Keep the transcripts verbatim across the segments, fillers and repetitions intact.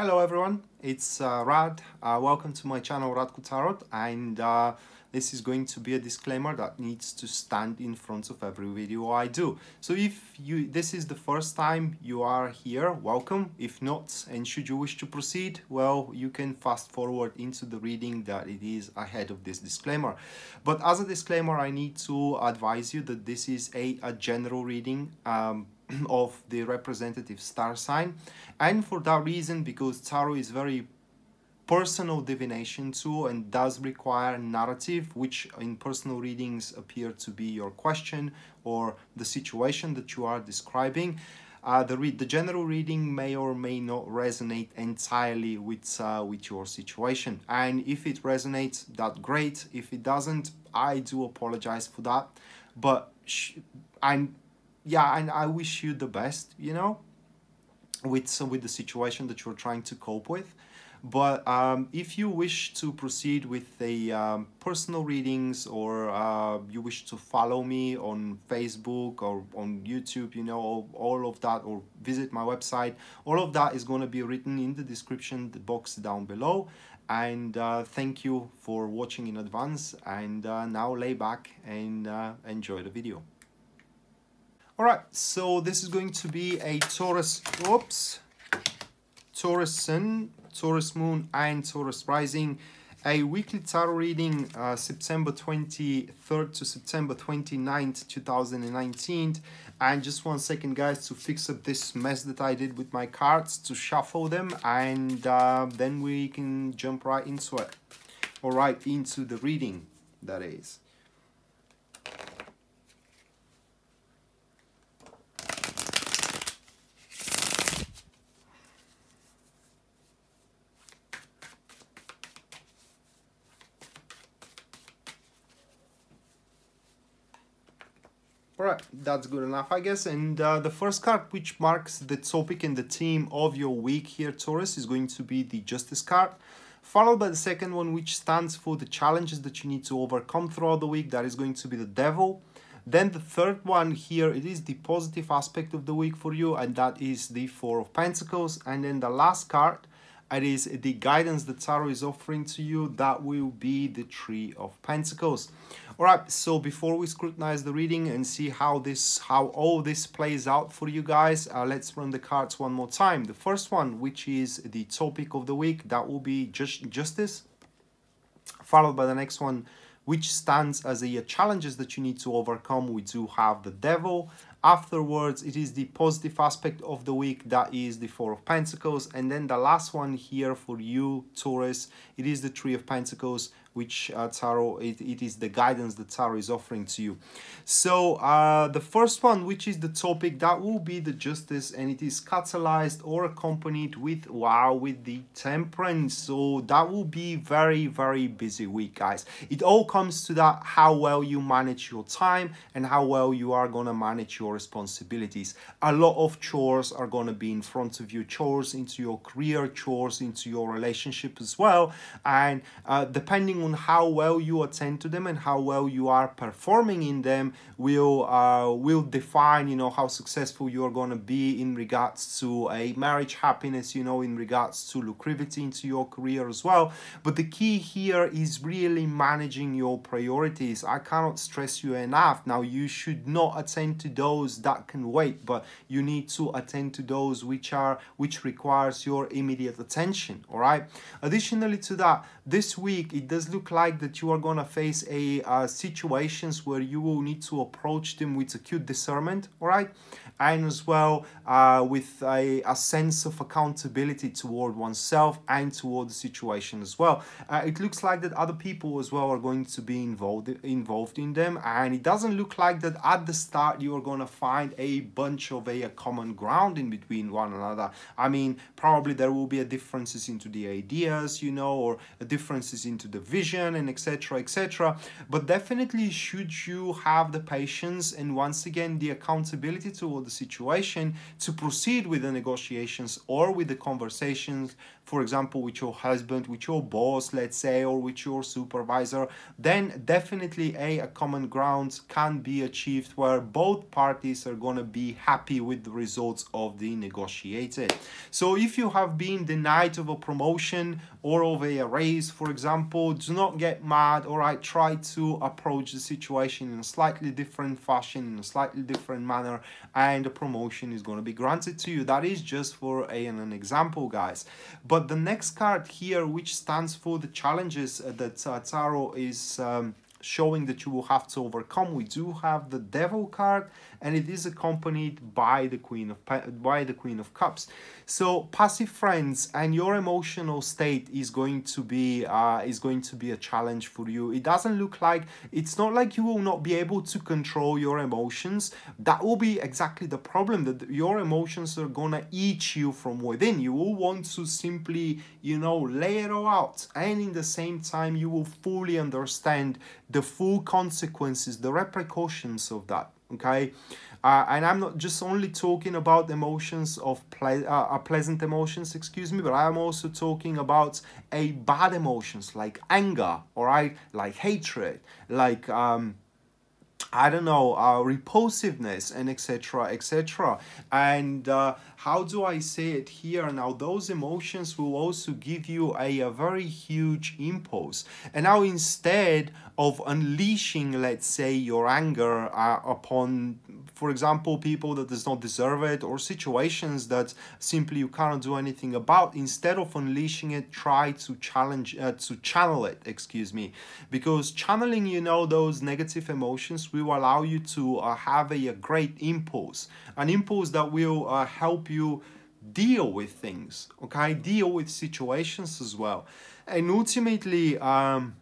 Hello everyone, it's uh, Rad. Uh, welcome to my channel Rad Kutarot, and uh, this is going to be a disclaimer that needs to stand in front of every video I do. So if you this is the first time you are here, welcome. If not, and should you wish to proceed, well, you can fast forward into the reading that it is ahead of this disclaimer. But as a disclaimer, I need to advise you that this is a, a general reading um, of the representative star sign, and for that reason, because tarot is very personal divination tool and does require narrative, which in personal readings appear to be your question or the situation that you are describing. Uh, the, re the general reading may or may not resonate entirely with, uh, with your situation. And if it resonates, that's great. If it doesn't, I do apologize for that. But sh I'm Yeah, and I wish you the best, you know, with, uh, with the situation that you're trying to cope with. But um, if you wish to proceed with a um, personal readings, or uh, you wish to follow me on Facebook or on YouTube, you know, all, all of that, or visit my website, all of that is going to be written in the description box down below. And uh, thank you for watching in advance, and uh, now lay back and uh, enjoy the video. Alright, so this is going to be a Taurus, oops, Taurus Sun, Taurus Moon and Taurus Rising, a weekly tarot reading, uh, September twenty-third to September twenty-ninth, two thousand nineteen. And just one second, guys, to fix up this mess that I did with my cards, to shuffle them, and uh, then we can jump right into it, or right into the reading, that is. Alright, that's good enough, I guess. And uh, the first card, which marks the topic and the theme of your week here, Taurus, is going to be the Justice card, followed by the second one, which stands for the challenges that you need to overcome throughout the week. That is going to be the Devil. Then the third one here, it is the positive aspect of the week for you, and that is the Four of Pentacles. And then the last card, it is the guidance that Tarot is offering to you. That will be the Tree of Pentacles. All right, so before we scrutinize the reading and see how this, how all this plays out for you guys, uh, let's run the cards one more time. The first one, which is the topic of the week, that will be just Justice, followed by the next one, which stands as the challenges that you need to overcome. We do have the Devil. Afterwards, it is the positive aspect of the week, that is the Four of Pentacles. And then the last one here for you, Taurus, it is the Three of Pentacles, which uh, Tarot, it, it is the guidance that Tarot is offering to you. So uh, the first one, which is the topic, that will be the Justice, and it is catalyzed or accompanied with, wow, with the Temperance. So that will be very, very busy week, guys. It all comes to that, how well you manage your time and how well you are going to manage your responsibilities. A lot of chores are going to be in front of you, chores into your career, chores into your relationship as well. And uh, depending on how well you attend to them and how well you are performing in them will uh, will define, you know, how successful you are going to be in regards to a marriage, happiness, you know, in regards to lucrativity into your career as well. But the key here is really managing your priorities. I cannot stress you enough. Now, you should not attend to those that can wait, but you need to attend to those which are which requires your immediate attention. All right, additionally to that, this week it does look like that you are gonna face a uh, situations where you will need to approach them with acute discernment, all right, and as well uh, with a, a sense of accountability toward oneself and toward the situation as well. Uh, it looks like that other people as well are going to be involved involved in them, and it doesn't look like that at the start you are going to find a bunch of a, a common ground in between one another. I mean, probably there will be a differences into the ideas, you know, or a differences into the vision, and etc, etc. But definitely, should you have the patience and once again the accountability toward the situation to proceed with the negotiations or with the conversations, for example, with your husband, with your boss, let's say, or with your supervisor, then definitely a, a common ground can be achieved where both parties parties are gonna be happy with the results of the negotiated. So if you have been denied of a promotion or of a raise, for example, do not get mad. All right, try to approach the situation in a slightly different fashion, in a slightly different manner, and the promotion is going to be granted to you. That is just for a, an example, guys. But the next card here, which stands for the challenges that uh, Tarot is um, showing that you will have to overcome, we do have the Devil card, and it is accompanied by the Queen of by the Queen of Cups. So passive friends, and your emotional state is going to be uh, is going to be a challenge for you. It doesn't look like, it's not like you will not be able to control your emotions. That will be exactly the problem, that your emotions are gonna eat you from within. You will want to simply, you know, lay it all out, and in the same time you will fully understand the full consequences, the repercussions of that, okay? Uh, and I'm not just only talking about emotions of ple uh, pleasant emotions, excuse me, but I'm also talking about a bad emotions like anger, all right? Like hatred, like, um, I don't know, uh, repulsiveness, and et cetera, et cetera. And uh, how do I say it here? Now, those emotions will also give you a, a very huge impulse. And now, instead of unleashing, let's say, your anger uh, upon, for example, people that does not deserve it, or situations that simply you cannot do anything about, instead of unleashing it, try to challenge, uh, to channel it, excuse me. Because channeling, you know, those negative emotions will allow you to uh, have a, a great impulse, an impulse that will uh, help you deal with things, okay? Deal with situations as well. And ultimately, um,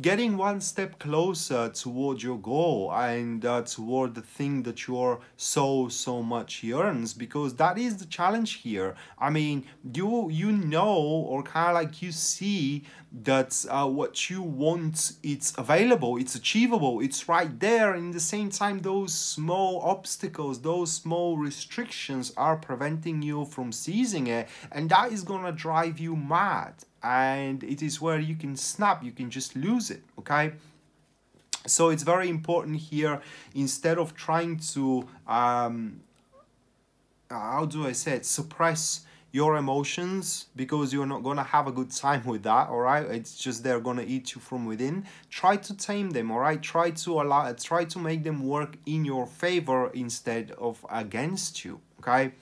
getting one step closer toward your goal and uh, toward the thing that your soul so much yearns, because that is the challenge here. I mean, you you know, or kind of like you see that uh, what you want, it's available, it's achievable, it's right there. And in the same time, those small obstacles, those small restrictions are preventing you from seizing it, and that is gonna drive you mad. And it is where you can snap, you can just lose it, okay? So it's very important here, instead of trying to, um, how do I say it, suppress your emotions, because you're not gonna have a good time with that, all right? It's just they're gonna eat you from within. Try to tame them, all right? Try to allow, try to make them work in your favor instead of against you, okay?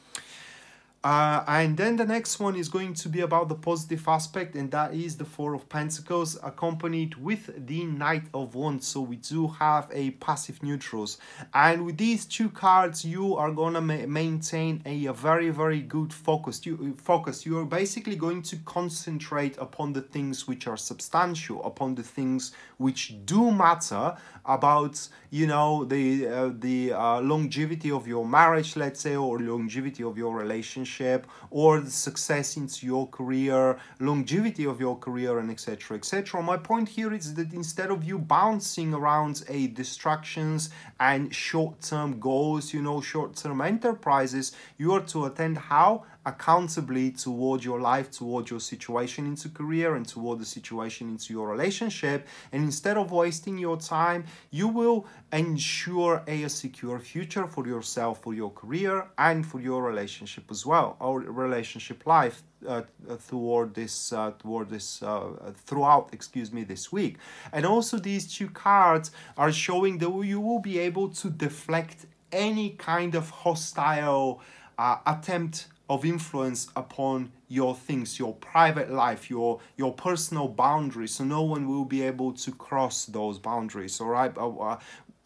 Uh, and then the next one is going to be about the positive aspect, and that is the Four of Pentacles accompanied with the Knight of Wands. So we do have a passive neutrals, and with these two cards you are gonna ma maintain a, a very very good focus. You focus you're basically going to concentrate upon the things which are substantial, upon the things which do matter, about, you know, the uh, the uh, longevity of your marriage, let's say, or longevity of your relationship, or the success into your career, longevity of your career, and etc, etc. My point here is that instead of you bouncing around a distractions and short-term goals, you know, short-term enterprises, you are to attend how accountably toward your life, toward your situation into career, and toward the situation into your relationship. And instead of wasting your time, you will ensure a, a secure future for yourself, for your career, and for your relationship as well, or relationship life uh, toward this uh, toward this uh, throughout, excuse me, this week. And also these two cards are showing that you will be able to deflect any kind of hostile uh, attempt of influence upon your things, your private life, your your personal boundaries. So no one will be able to cross those boundaries, all right? Uh,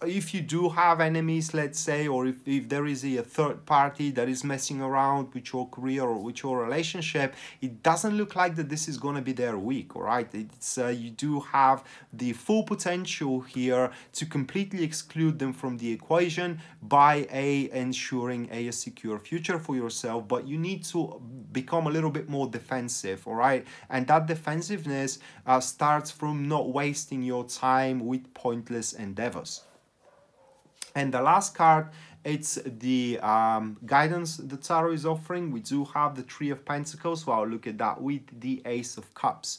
if you do have enemies, let's say, or if, if there is a, a third party that is messing around with your career or with your relationship, it doesn't look like that this is going to be their week, all right? It's, uh, you do have the full potential here to completely exclude them from the equation by a ensuring a, a secure future for yourself, but you need to become a little bit more defensive, all right? And that defensiveness uh, starts from not wasting your time with pointless endeavors. And the last card, it's the um, guidance that Tarot is offering. We do have the Tree of Pentacles. Wow, look at that, with the Ace of Cups.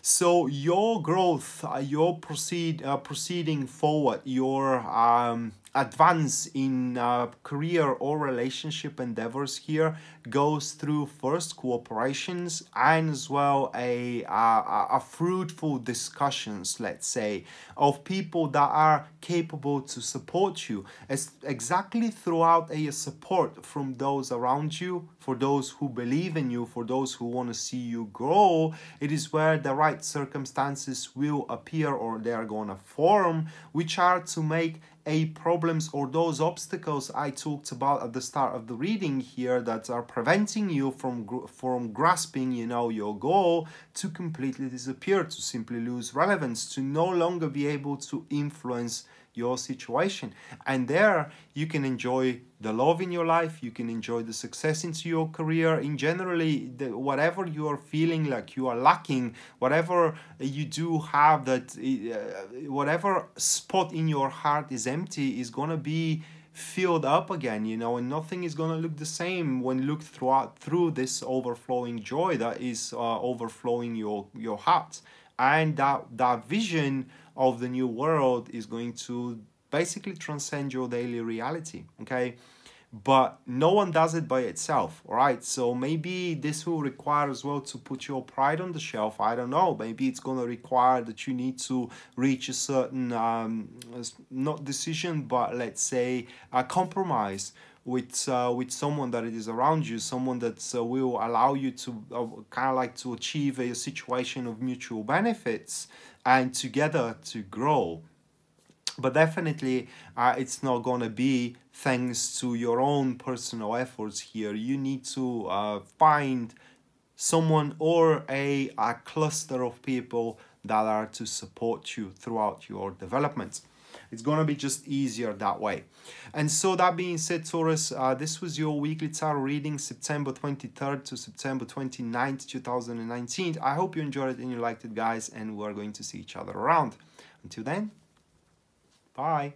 So your growth, uh, your proceed, uh, proceeding forward, your um, advance in uh, career or relationship endeavors here goes through first cooperations and as well a, a, a fruitful discussions, let's say, of people that are capable to support you, as exactly throughout a support from those around you, for those who believe in you, for those who want to see you grow. It is where the right circumstances will appear or they are going to form, which are to make a problems or those obstacles I talked about at the start of the reading here that are preventing you from gr from grasping, you know, your goal, to completely disappear, to simply lose relevance, to no longer be able to influence your situation. And there you can enjoy the love in your life, you can enjoy the success into your career, in generally the, whatever you are feeling like you are lacking, whatever you do have, that uh, whatever spot in your heart is empty is gonna be filled up again, you know, and nothing is gonna look the same when looked throughout through this overflowing joy that is uh, overflowing your your heart. And that that vision of the new world is going to basically transcend your daily reality, okay? But no one does it by itself, all right? So maybe this will require as well to put your pride on the shelf. I don't know, maybe it's going to require that you need to reach a certain, um, not decision, but let's say a compromise with uh, with someone that it is around you, someone that uh, will allow you to uh, kind of like to achieve a situation of mutual benefits and together to grow. But definitely uh, it's not gonna be thanks to your own personal efforts here. You need to uh, find someone or a, a cluster of people that are to support you throughout your development. It's going to be just easier that way. And so that being said, Taurus, uh, this was your weekly tarot reading, September twenty-third to September twenty-ninth, two thousand nineteen. I hope you enjoyed it and you liked it, guys, and we're going to see each other around. Until then, bye.